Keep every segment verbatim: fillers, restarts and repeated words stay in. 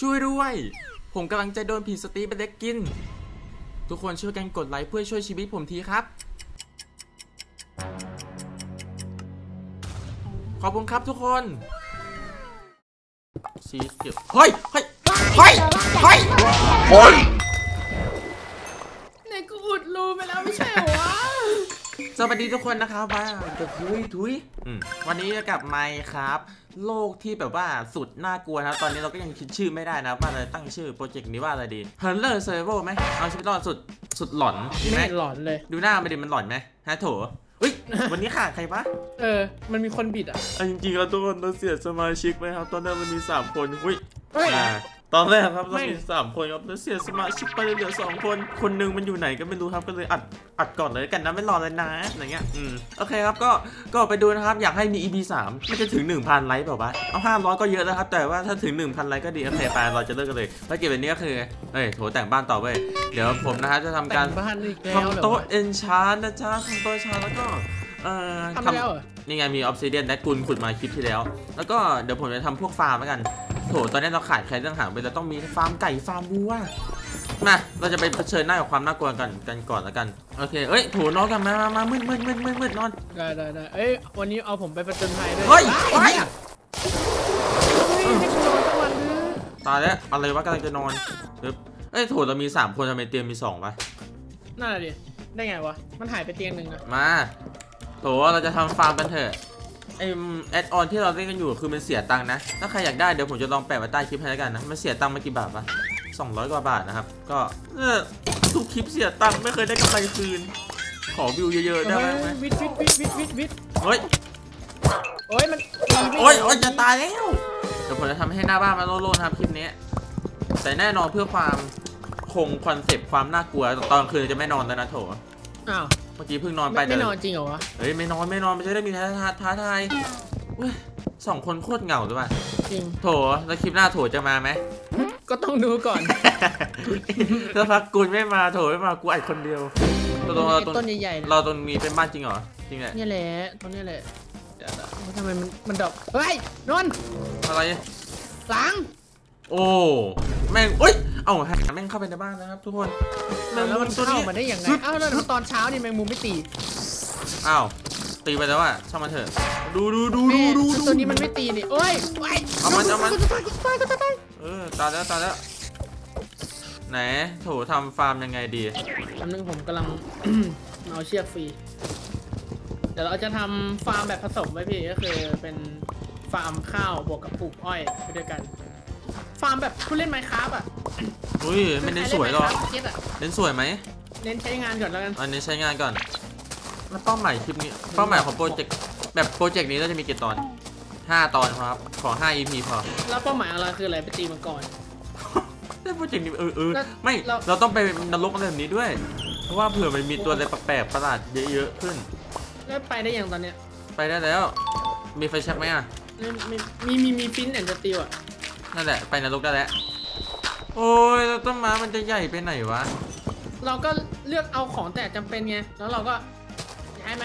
ช่วยด้วยผมกำลังจะโดนผีสตีฟเป็นเด็กกินทุกคนช่วยกันกดไลค์เพื่อช่วยชีวิตผมทีครับขอบคุณครับทุกคนสีเขียวเฮ้ยเฮ้ยเฮ้ยเฮ้ยเฮ้ยในกูอุดรูไปแล้วไม่ใช่หรอสวัสดีทุกคนนะครับว่าจะทุยทุยวันนี้จะกลับไมค์ครับโลกที่แบบว่าสุดน่ากลัวนะตอนนี้เราก็ยังคิดชื่อไม่ได้นะว่าจะตั้งชื่อโปรเจกต์นี้ว่าอะไรดี Horror Survival ไหมเอาชีวิตรอดสุดสุดหลอนใช่ไหมหลอนเลยดูหน้ามันดิมันหลอนไหมฮะโถวันนี้ขาดใครปะเออมันมีคนบิดอ่ะจริงๆแล้วทุกคนเราเสียสมาชิกไหมครับตอนแรกมันมีสามคนอุ้ยตอนแรกครับเรามีสามคนครับแล้วเสียสมาชิกไปเหลือสองคนคนนึงมันอยู่ไหนก็ไม่รู้ครับก็เลยอัดอัดก่อนเลยกันนะไม่รอเลยนะอะไรเงี้ยอืมโอเคครับก็ก็ไปดูนะครับอยากให้มี อี พี สามมันจะถึง หนึ่งพัน ไลค์เปล่าวะเอาห้าร้อยก็เยอะแล้วครับแต่ว่าถ้าถึง หนึ่งพัน ไลค์ก็ดีโอเคไปเราจะเลิกกันเลยภารกิจแบบนี้ก็คือเอ้ยโถแต่งบ้านต่อไปเดี๋ยวผมนะฮะจะทำการทำโต๊ะเอนชานนะจ๊ะทำโต๊ะชานแล้วก็ทำแล้วนี่ไงมีออฟซิเดียนและกุลขุดมาคลิปที่แล้วแล้วก็เดี๋ยวผมจะทำพวกฟาร์มแล้วกันโถตอนนี้เราขาดใครเรื่องหางไปเราต้องมีฟาร์มไก่ฟาร์มวัวมาเราจะไปเผชิญหน้ากับความน่ากลัวกันกันก่อนแล้วกันโอเคเอ้ยโถนอนกันมามามืดมืดมืดมืดมืดนอนได้ได้ได้เอ้ยวันนี้เอาผมไปประจนภัยด้วยเฮ้ยไปตายแล้วอะไรวะกำลังจะนอนเอ้ยโถเรามีสามคนทำไมเตียงมีสองวะน่าดิได้ไงวะมันหายไปเตียงหนึ่งอะมาโถเราจะทำฟาร์มกันเถอะไอ้แอดออนที่เราเล่นกันอยู่คือมันเสียตังค์นะถ้าใครอยากได้เดี๋ยวผมจะลองแปะไว้ใต้คลิปให้แล้วกันนะมันเสียตังค์มากี่บาทวะสองร้อยกว่าบาทนะครับก็ทุกคลิปเสียตังค์ไม่เคยได้กำไรคืนขอวิวเยอะๆได้ไหมวิดวิดวิดวิดวิดวิดเฮ้ยเฮ้ยมันโอ้ยโอ้ยจะตายแล้วเดี๋ยวผมจะทำให้หน้าบ้านมันโล่งๆครับคลิปนี้แต่แน่นอนเพื่อความคงคอนเซปต์ความน่ากลัวตอนคืนจะไม่นอนแล้วนะโถอ้าวเมื่อกี้เพิ่งนอนไปไม่นอนจริงเหรอวะเฮ้ยไม่นอนไม่นอนไม่ใช่ได้มีท้าทายท้าทายสองคนโคตรเหงาด้วยป่ะจริงโถแล้วคลิปหน้าโถจะมาไหมก็ต้องดูก่อนถ้าพักกูไม่มาโถไม่มากูอัดคนเดียวเราตรงเราตรงใหญ่ๆเราตรงนี้เป็นบ้านจริงเหรอจริงแหละนี่แหละตรงนี้แหละทำไมมันมันดอกเฮ้ยนอนอะไรหลังโอ้แม่งอุ้ยเอ้าแม่งเข้าไปในบ้านนะครับทุกคนแล้วมันเข้ามาได้อย่างไรอ้าวแล้วตอนเช้านี่แมงมุมไม่ตีอ้าวตีไปแล้วอ่ะช่างมันเถอะดูดูดูดูดูตัวนี้มันไม่ตีนี่โอ้ยเอามันเอามันเออตายแล้วตายแล้วไหนโถทำฟาร์มยังไงดีทำนึงผมกำลังเอาเชือกฟรีเดี๋ยวเราจะทำฟาร์มแบบผสมไว้พี่ก็คือเป็นฟาร์มข้าวบวกกับปลูกอ้อยไปด้วยกันฟาร์มแบบผู้เล่นไมค์คราฟอ่ะอุ้ยไม่เน้นสวยหรอกเน้นสวยไหมเน้นใช้งานก่อนแล้วกันอันนี้ใช้งานก่อนแล้วเป้าหมายคลิปนี้เป้าหมายของโปรเจกต์แบบโปรเจกต์นี้เราจะมีกี่ตอนห้าตอนครับขอห้า อี พี พอแล้วเป้าหมายอะไรคืออะไรไปตีมังกรได้โปรเจกต์นี้เออเออไม่เราต้องไปนรกอะไรแบบนี้ด้วยเพราะว่าเผื่อมันมีตัวอะไรแปลกๆประหลาดเยอะๆขึ้นแล้วไปได้อย่างตอนเนี้ยไปได้แล้วมีไฟแช็กไหมอ่ะมีมีมีฟินแอนด์จะตีอ่ะนั่นแหละไปนรกได้แล้วโอ้ยแล้วต้นไม้มันจะใหญ่ไปไหนวะเราก็เลือกเอาของแต่จำเป็นไงแล้วเราก็ย้ายไหม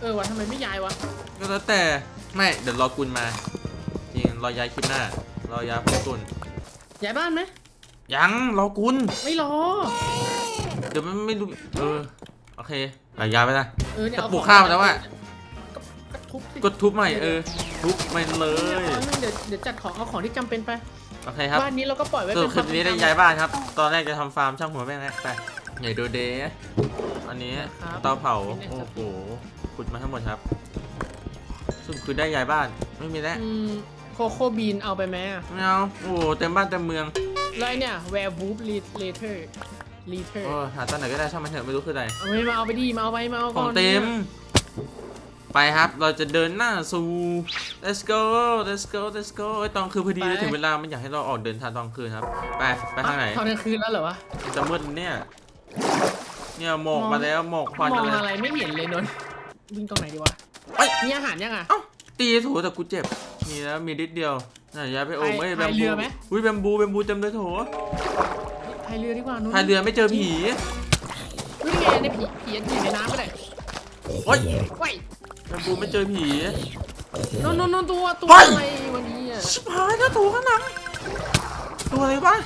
เออวะทำไมไม่ย้ายวะก็แล้วแต่ไม่เดี๋ยวรอกุลมาจริงรอย้ายคลิปหน้ารอย้ายพวกกุลย้ายบ้านไหมยังรอกุลไม่รอเดี๋ยวมันไม่รู้เออโอเคย้ายไปนะจะปลูกข้าวแล้วอะกดทุบใหม่เออทุบมันเลยเดี๋ยวจัดของเอาของที่จำเป็นไปโอเคครับบ้านนี้เราก็ปล่อยไว้เป็นคลิปนี้ได้ย้ายบ้านครับตอนแรกจะทำฟาร์มช่างหัวแม่งไปใหญ่โดเดอันนี้เตาเผาโอ้โหขุดมาทั้งหมดครับซึ่งคือได้ย้ายบ้านไม่มีแล้วโคโค่บีนเอาไปไหมไม่เอาโอ้เต็มบ้านเต็มเมืองเลยเนี่ยแวร์วูฟเลเทอร์เลเทอร์หาตอนไหนก็ได้ช่างมันเถอะไม่รู้คืออะไรไม่มาเอาไปดีมาเอาไปมาเอาของเต็มไปครับเราจะเดินหน้าสู่ let's go let's go let's go ตอนคืนพอดีเลยถึงเวลามันอยากให้เราออกเดินทางตอนคืนครับไปไปทางไหนตอนคืนแล้วเหรอวะจะมืดเนี่ยเนี่ยหมอกมาแล้วหมอกควันอะไรมองอะไรไม่เห็นเลยนนท์วิ่งตรงไหนดีวะมีอาหารยังอ่ะตีถูแต่กูเจ็บมีแล้วมีนิดเดียวน่ะย้ายไปโอ้ยแบมบูอุ้ยแบมบูแบมบูเต็มเลยโถพายเรือดีกว่านนท์พายเรือไม่เจอผีวิ่งไงในผีผีอยู่ในน้ำไปไหนโอ้ยโอ้ยแบมบูไม่เจอผีนนนนตัวตัวอะไรวันนี้อ่ะชิบหายแล้วถูกขนาด ตัวอะไรวะ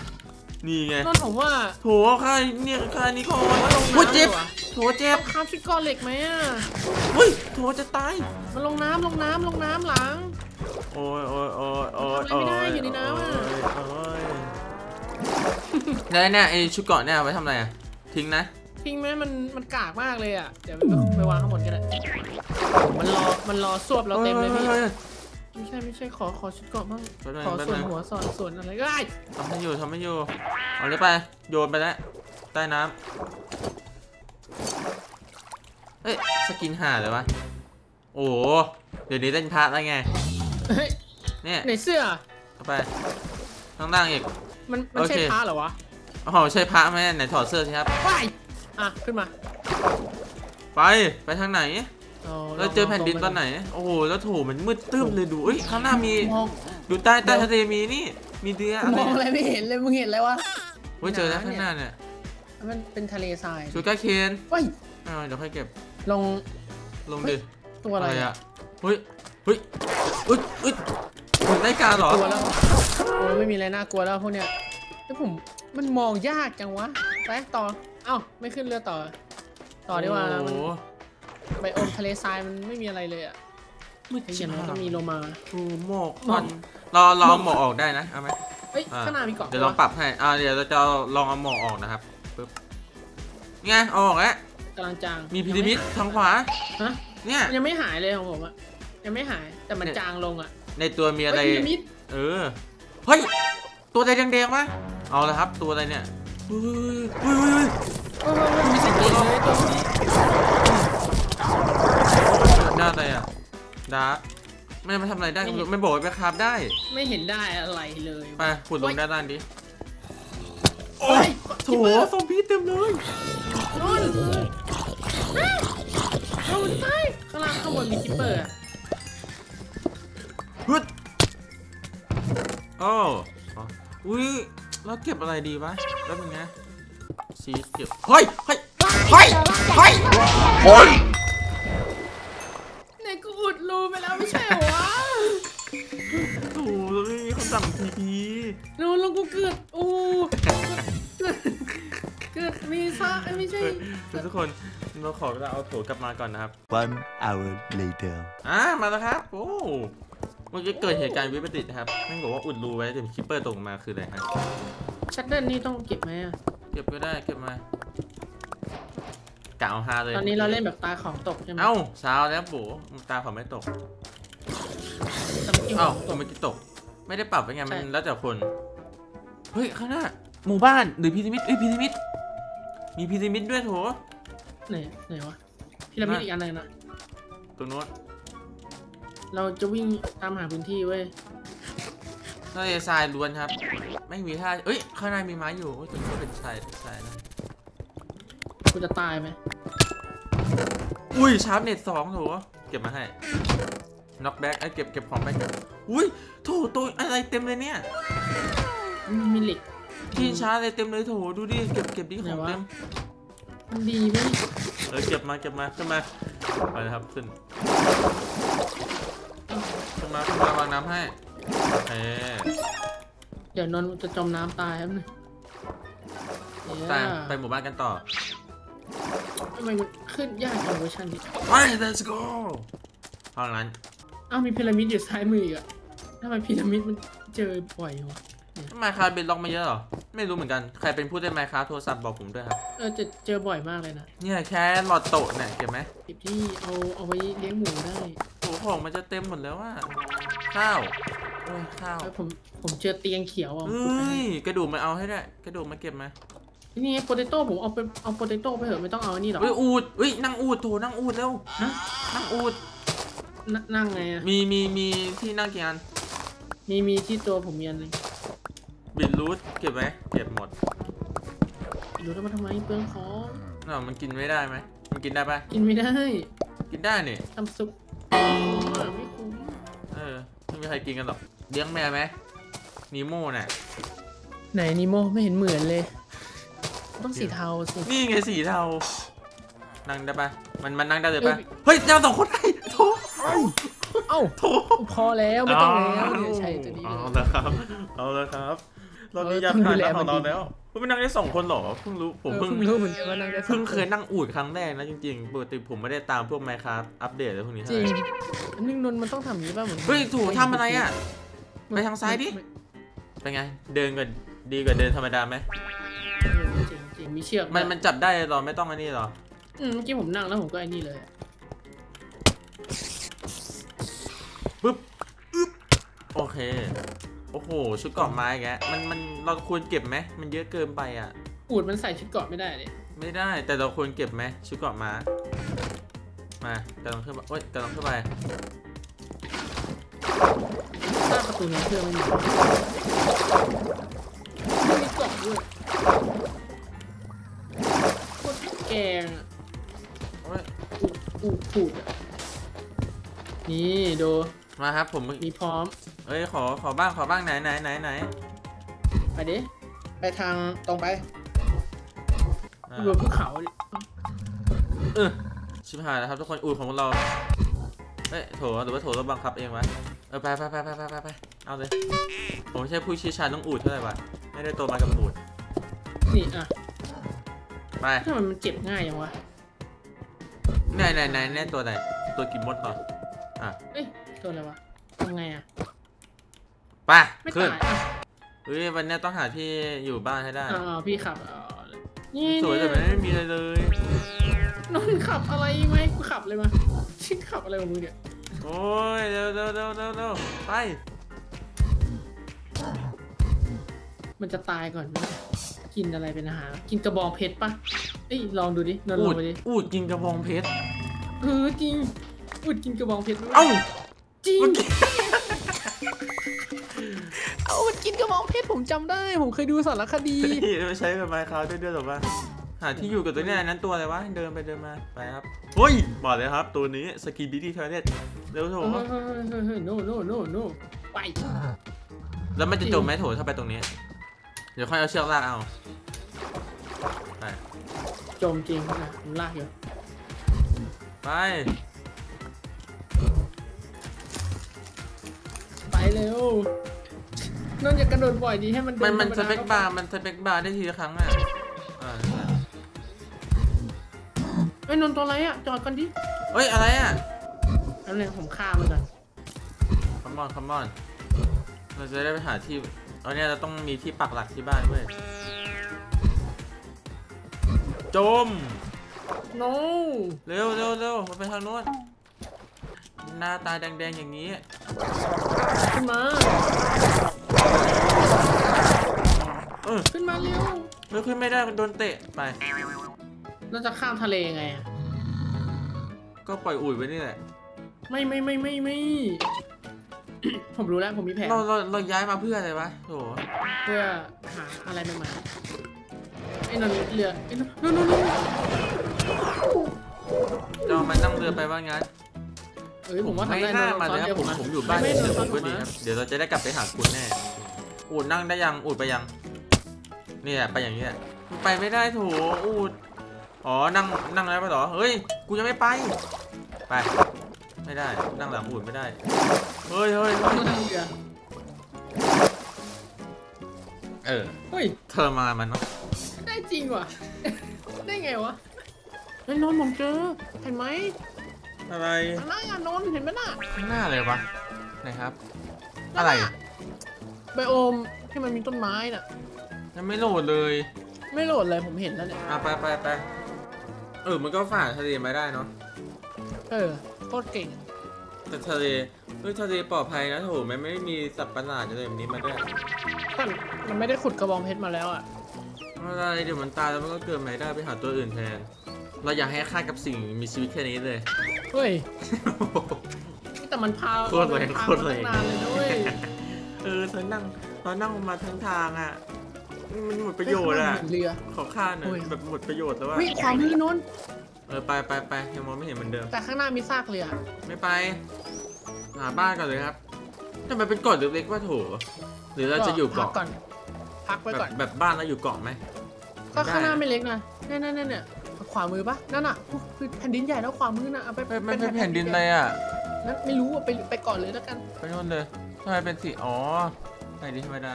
นี่ไงนั่นผมว่าโถค่าเนี่ยค่านี้ก็โอ้ยเจ็บโถเจ็บข้ามชิ้นก้อนเหล็กไหมอ่ะเฮ้ยโถจะตายมันลงน้ำลงน้ำลงน้ำหลังโอ้ยโอ้ยโอ้ยโอ้ยทำอะไรไม่ได้อยู่ในน้ำอ่ะแล้วเนี่ยไอชุดเกาะเนี่ยไว้ทำอะไรอ่ะทิ้งนะทิ้งไหมมันมันกากมากเลยอ่ะเดี๋ยวไปวางข้างบนกันแหละมันรอมันรอสวบเราเต็มเลยพี่ไม่ใช่ไม่ใช่ขอขอชุดเกาะบ้างขอส่วนหัวส่วนส่วนอะไรก็ได้ทำให้อยู่ทำให้อยู่เอาเลยไปโยนไปแล้วใต้น้ำเฮ้ยสกินห่าเลยวะโอ้เดี๋ยวนี้เล่นพาร์ทอะไรไงเนี่ยในเสื้อไปข้างล่างอีกมันมันใช่พาร์ทเหรอวะอ๋อใช่พาร์ทไหมไหนถอดเสื้อสิครับไปอ่ะขึ้นมาไปไปทางไหนเราเจอแผ่นดินตอนไหนโอ้โหแล้วโถมันมืดตื้มเลยดูเอ้ยข้างหน้ามีดูใต้ใต้ทะเลมีนี่มีเดือยมองอะไรไม่เห็นเลยมึงเห็นอะไรวะเฮ้ยเจอแล้วข้างหน้าเนี่ยมันเป็นทะเลทรายช่วยแก้เคนเฮ้ยเดี๋ยวค่อยเก็บลงลงดิตัวอะไรอ่ะเฮ้ยเฮ้ยอึดอึดผมได้การหรอตัวแล้วโอ้ยไม่มีอะไรน่ากลัวแล้วพวกเนี้ยแต่ผมมันมองยากจังวะไปต่อเอ้าไม่ขึ้นเรือต่อต่อดีกว่ามันไปอมทะเลทรายมันไม่มีอะไรเลยอ่ะมืดเฉียบมันก็มีโลมาดูหมอกควันเราลองหมอกออกได้นะเอาไหมเฮ้ยข้างหน้ามีเกาะเดี๋ยวลองปรับให้อ่าเดี๋ยวเราจะลองเอาหมอกออกนะครับปึ๊บไงออกแล้วกำลังจางมีพีระมิดทางขวาฮะเนี่ยยังไม่หายเลยของผมอ่ะยังไม่หายแต่มันจางลงอ่ะในตัวมีอะไรเออเฮ้ยตัวอะไรแดงๆวะเอาละครับตัวอะไรเนี่ยอุ้ยอุ้ยอุ้ยมีสิ่งตัวนี้น่าอะไรอ่ะดาร์กไม่มาทำอะไรได้ไม่บอกไปคราฟได้ไม่เห็นได้อะไรเลยไปขุดลงด้านดิโอ้ยโถซอมบี้เต็มเลยนอนเอาไปข้างล่างข้างบนมีคิปเปอร์ฮึดโอ้อุ้ยเราเก็บอะไรดีวะแล้วเป็นไงซีเก็บเฮ้ยเฮ้ยเฮ้ยเฮ้ยเฮ้ยไหนกูอุดรูไปแล้วไม่ใช่เหรอวะโอ้ยเขาสั่งทีพีรูลงกูเกิดโอ้เกิดเกิดมีซ่าไม่ใช่ทุกคนเราขอเวลาเอาตัวกลับมาก่อนนะครับ one hour later อ่ะมาแล้วครับโอ้มันจะเกิดเหตุการณ์วิปริตนะครับนั่นบอกว่าอุดรูไว้แต่คิปเปอร์ตกมาคืออะไรฮะชัตเตอร์นี่ต้องเก็บไหมอ่ะเก็บก็ได้เก็บมากล่าวฮาเลยตอนนี้เราเล่นแบบตาของตกใช่ไหมเอ้าสาวแล้วปู่ตาของไม่ตกเอ้าตัวไม่ตกไม่ได้ปรับเป็นไงมันแล้วแต่คนเฮ้ยข้างหน้าหมู่บ้านหรือพีระมิดเอ้ยพีระมิดมีพีระมิดด้วยโถไหนไหนวะพีระมิดอีกอันนึงนะตัวนู้นเราจะวิ่งตามหาพื้นที่เว้ยทะเลทรายล้วนครับไม่มีท่าเอ้ยข้างในมีไม้อยู่แต่ก็เป็นทรายทรายนะกูจะตายไหมอุ้ยชาร์ปเน็ตสองโถเก็บมาให้น็อกแบ็กไอ้เก็บเก็บของไปเก็บอุ้ยโถตัวอะไรเต็มเลยเนี่ยมีเหล็กที่ชาร์จเลยเต็มเลยโถดูดิเก็บเก็บดิของเต็มมันดีไหมเออเก็บมาเก็บมาขึ้นมาไปนะครับขึ้นขึ้นมาขึ้นมาวางน้ำให้เออเดี๋ยวนนจะจมน้ำตายครับเนี่ยตายไปหมู่บ้านกันต่อทำไมมันขึ้นยากอย่างเวอร์ชันนี้ไป let's go ห้องนั้นอ้าวมีพีระมิดอยู่ซ้ายมืออีกอะทำไมพีระมิดมันเจอบ่อยวะไมค์คาร์เป็นล็อกมาเยอะหรอไม่รู้เหมือนกันใครเป็นผู้ได้ไมค์คาร์โทรศัพท์บอกผมด้วยครับเออจะเจอบ่อยมากเลยนะเนี่ยแค่หลอดโตะเนี่ยเก็บไหมเก็บที่เอาเอาไว้เลี้ยงหมูได้โอ้ของมันจะเต็มหมดแล้วว่าข้าวโอ้ยข้าวผมผมเจอเตียงเขียวอ่ะกระดูกมาเอาให้ได้กระดูกมาเก็บมานี่ไงโปเตโต้ผมเอาไปเอาโปเตโต้ไปเถอะไม่ต้องเอาอันนี้หรอกเฮ้ยอูดเฮ้ยนั่งอูดโถนั่งอูดเร็วนะนั่งอูดนั่งไงอ่ะมีมีมีที่นั่งกี่อันมีมีที่ตัวผมมีอันนึงบินรูทเก็บไหมเก็บหมดบินรูทมาทำไมเปลืองของน่ะมันกินไม่ได้ไหมมันกินได้ปะกินไม่ได้กินได้เนี่ยทำซุปไม่คุ้มเออไม่มีใครกินกันหรอกเลี้ยงแมวไหมนิโม่น่ะไหนนิโม่ไม่เห็นเหมือนเลยต้องสีเทาสินี่ไงสีเทานั่งได้ปะมันมันนั่งได้เลยปะเฮ้ยเราสองคนได้โถเอ้าโถพอแล้วไม่ต้องแล้วเดี๋ยวใช้ตัวนี้เอาละครับเอาละครับ เราได้ยาทานของเราแล้วเพิ่งนั่งได้สองคนหรอเพิ่งรู้ผมเพิ่งรู้เหมือนกันว่านั่งได้เพิ่งเคยนั่งอูดครั้งแรกนะจริงๆปกติผมไม่ได้ตามพวกไมค์ครับอัปเดตอะไรพวกนี้จริงนิ่งนนมันต้องทำอย่างนี้ป่ะเหมือนเฮ้ยถูกทำอะไรอ่ะไปทางซ้ายดิเป็นไงเดินกันดีกว่าเดินธรรมดาไหมจริงจริงมีเชือกมันมันจับได้หรอไม่ต้องอันนี้หรอเมื่อกี้ผมนั่งแล้วผมก็อันนี้เลยปึ๊บโอเคโอ้โหชุดเกาะไม้แกมันมันเราควรเก็บไหมมันเยอะเกินไปอ่ะอูดมันใส่ชุดเกาะไม่ได้เลยไม่ได้แต่เราควรเก็บไหมชุดเกาะม้ามาแต่ลองขึ้นไปโอ๊ยแต่ลองขึ้นไปสร้างประตูน้ำเชื่อมไม่มีไม่มีเกาะด้วยโคตรแกงโอ๊ยอูดอูดอูดนี่ดูมาครับผมมีพร้อมเอ้ยขอขอบ้างขอบ้างไหนไหนไหนไหนไปดิไปทางตรงไปรวมภูเขาเออชิบหายแล้วครับทุกคนอูดของเราเฮ้ยโถหรือว่าโถเราบังคับเองวะเออไปไปไปไปไปไปเอาเลยผมไม่ใช่ผู้ชี้ชาญต้องอูดเท่าไหร่วะไม่ได้โตมากับอูดนี่อ่ะไปทำไมมันเจ็บง่ายอย่างวะไหนไหนไหนแน่ตัวไหนตัวกินมดก่อนอ่ะเอ้ยตัวอะไรวะทำไงอ่ะป่ะขึ้นเฮ้ยวันนี้ต้องหาที่อยู่บ้านให้ได้อ๋อพี่ขับนี่สวยแต่ไม่มีอะไรเลยนนขับอะไรไหมกูขับเลยมาชิ้นขับอะไรของมึงเนี่ยโอ้ยเร็วเร็วเร็วเร็วไปมันจะตายก่อนไหมกินอะไรเป็นอาหารกินกระบองเพชรป่ะเอ้ยลองดูดินนลองดูดิอูดกินกระบองเพชรเออจริงอูดกินกระบองเพชรเอ้าจริงเอามันกินกระบองเพชรผมจำได้ผมเคยดูสารคดีใช้แบบไมค์คราฟต์ด้วยหรอวะหาที่อยู่กับตัวนี้นั้นตัวอะไรวะเดินไปเดินมาไปครับเฮ้ยบอกเลยครับตัวนี้สกีบิตี้เทเลตเร็วโถโน่โน่โน่โน่ไปแล้วมันจะจมไหมโถถ้าไปตรงนี้เดี๋ยวค่อยเอาเชือกลากเอาไปจมจริงนะลากอยู่ไปไปเร็วนนอย่ากระโดดบ่อยดีให้มันมันมันสเปกบาร์มันสเปกบาร์ได้ทีละครั้งอ่ะไอ้นนตัวอะไรอ่ะจอดกันดิเฮ้ยอะไรอ่ะแล้วเนี่ยผมฆ่ามันก่อนคัมมอนคัมมอนเราจะได้ไปหาที่ตอนนี้เราต้องมีที่ปักหลักที่บ้านเว้ยจมโน้เร็วเร็วเร็วมันไปทางโน้นหน้าตาแดงๆอย่างนี้ขึ้นมาขึ้นมาเร็วไม่ขึ้นไม่ได้มันโดนเตะไปเราจะข้ามทะเลไงอ่ะก็ปล่อยอุ่ยไว้นี่แหละไม่ไม่ไม่ไม่ไม่ผมรู้แล้วผมมีแผนเราเราเราย้ายมาเพื่ออะไรวะโถเพื่อหาอะไรใหม่ๆไอ้นนเรือไอ้นนนนนเรามานั่งเรือไปว่างั้นผมไม่น่ามาเลยครับผมผมอยู่บ้านเดี๋ยวผมก็ดีครับเดี๋ยวเราจะได้กลับไปหาคุณแน่อูดนั่งได้ยังอูดไปยังนี่แหละไปอย่างนี้แหละไปไม่ได้โถอูดอ๋อนั่งนั่งอะไรไปหรอเฮ้ยกูจะไม่ไปไปไม่ได้นั่งหลังอูดไม่ได้เฮ้ยเฮ้ยเออเฮ้ยเธอมามันเนาะได้จริงวะได้ไงวะไอ้นนท์ผมเจอเห็นไหมอะไรอะไรอ่ะนนท์เห็นไหมน่ะหน้าอะไรวะไหนครับอะไรไบโอมที่มันมีต้นไม้น่ะยังไม่โหลดเลยไม่โหลดเลยผมเห็นแล้วเนี่ยอ่ะไปไปไปเออมันก็ฝ่าทะเลมาได้เนาะเออโคตรเก่งแต่ทะเลด้วยทะเลปลอดภัยนะโถมันไม่มีสัตว์ประหลาดอะไรแบบนี้มาด้วยมันมันไม่ได้ขุดกระบองเพชรมาแล้วอ่ะอะไรเดี๋ยวมันตายแล้วมันก็เกิดใหม่ได้ไปหาตัวอื่นแทนเราอยากให้ค่ากับสิ่งมีชีวิตแค่นี้เลยเฮ้ยแต่มันพาโคตรแรงโคตรแรงเออเธอนั่งเรานั่งมาทั้งทางอ่ะมันหมดประโยชน์อ่ะขอค่าหน่อยแบบหมดประโยชน์แล้วว่าวิ่งความที่นู้นเออไปไปไปยังมองไม่เห็นเหมือนเดิมแต่ข้างหน้ามีซากเรือไม่ไปหาบ้านก่อนเลยครับทำไมเป็นเกาะเล็กๆว่าโถหรือเราจะอยู่เกาะก่อนพักไว้ก่อนแบบบ้านเราอยู่เกาะไหมก็ข้างหน้าไม่เล็กนะเนี่ยเนี่ยเนี่ยขวามือปะนั่นอ่ะคือแผ่นดินใหญ่แล้วขวามือน่ะไปเป็นแผ่นดินเลยอ่ะนั่นไม่รู้ไปไปก่อนเลยแล้วกันไปนู่นเลยทำไมเป็นสีอ๋อไหนดิธรรมดา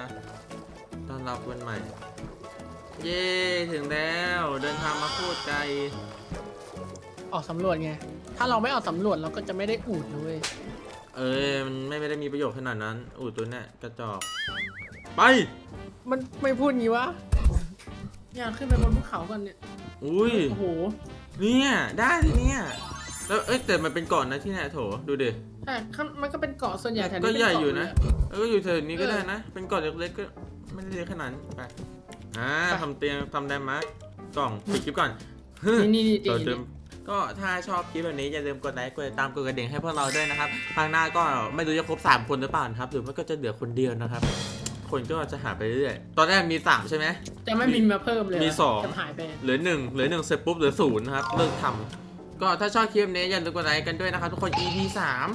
ต้อนรับวันใหม่เย้ถึงแล้วเดินทางมาโคตรไกลออกสำรวจไงถ้าเราไม่ออกสำรวจเราก็จะไม่ได้อูดเลยเอ้ยมันไม่ได้มีประโยชน์ขนาดนั้นอูดตัวเนี้ยกระจอกไปมันไม่พูดงี้วะอยากขึ้นไปบนภูเขากันเนี่ยอุ้ยโอ้โหเนี่ยได้ทีเนี้ยแล้วเอ้ยแต่มันเป็นเกาะนะที่ไหนโถดูดิใช่มันก็เป็นเกาะส่วนใหญ่แถวนี้ก็ใหญ่อยู่นะเอออยู่แถวนี้ก็ได้นะเป็นเกาะเล็กๆก็ไม่ได้เล็กขนาดไปอ่าทำเตียงทำได้มากกล่องปิดคลิปก่อนนี่นี่ต่อเติมก็ถ้าชอบคลิปแบบนี้อย่าลืมกดไลค์กดติดตามกดกระดิ่งให้พวกเราด้วยนะครับครั้งหน้าก็ไม่รู้จะครบสามคนหรือเปล่าครับหรือไม่ก็จะเหลือคนเดียวนะครับคนก็จะหาไปเรื่อยตอนแรกมีสามใช่ไหมจะไม่มีมาเพิ่มเลยมีสองหายไปเหลือหนึ่งเหลือหนึ่งเสร็จปุ๊บเหลือศูนย์นะครับเลิกทำก็ถ้าชอบคลิปนี้อย่าลืมกดไลค์กันด้วยนะครับทุกคน อี พี สาม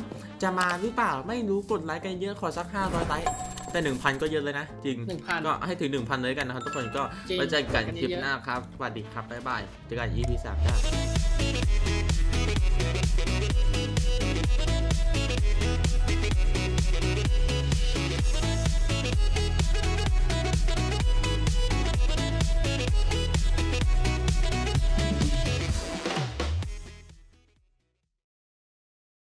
จะมาหรือเปล่าไม่รู้กดไลค์กันเยอะขอสักห้าร้อยไลค์แต่ หนึ่งพัน ก็เยอะเลยนะจริงก็ให้ถึง หนึ่งพัน เลยกันนะครับทุกคนก็ไว้เจอกันคลิปหน้าครับสวัสดีครับบ๊ายบายเจอกัน อี พี สาม